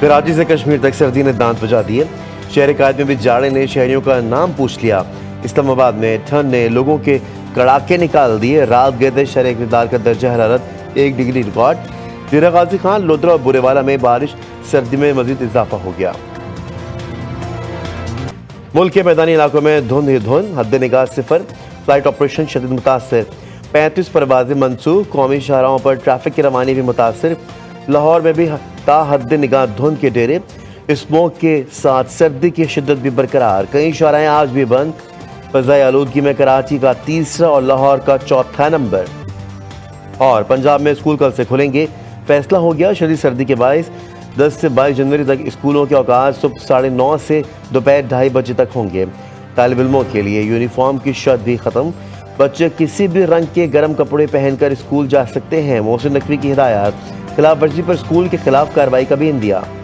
कराची से कश्मीर तक सर्दी ने दांत बजा दिए। शहर कायद में भी जाड़े ने शहरियों का नाम पूछ लिया। इस्लामाबाद में ठंड ने लोगों के कड़ाके निकाल दिए। रात गए थे शहर इकदार का दर्जा हरारत 1 डिग्री रिकॉर्ड। डेरा गाजी खान, लोधरा और बुरेवाला में बारिश, सर्दी में मजीद इजाफा हो गया। मुल्क के मैदानी इलाकों में धुंध ही धुंध, हद निगाह सिफर, फ्लाइट ऑपरेशन शदीद मुतासर, 35 परवाजें मनसूख, कौमी शाहराहों पर ट्रैफिक की रवानी भी मुतासर। लाहौर में भी ता हद निगाह धुंध के डेरे, स्मोक के साथ सर्दी की शिद्दत भी बरकरार, कई शाहराहें आज भी बंद। फ़ज़ाई आलूदगी में कराची का 3रा और लाहौर का 4था नंबर। और पंजाब में स्कूल कल से खुलेंगे, फैसला हो गया। शदीद सर्दी के बायस 10 से 22 जनवरी तक स्कूलों के औकात सुबह 9:30 से दोपहर 2:30 बजे तक होंगे। तालिब इल्मों के लिए यूनिफॉर्म की शर्त भी ख़त्म, बच्चे किसी भी रंग के गर्म कपड़े पहनकर स्कूल जा सकते हैं। मोहसिन नकवी की हिदायत, खिलाफ वर्जी पर स्कूल के खिलाफ कार्रवाई का भी इंदिया।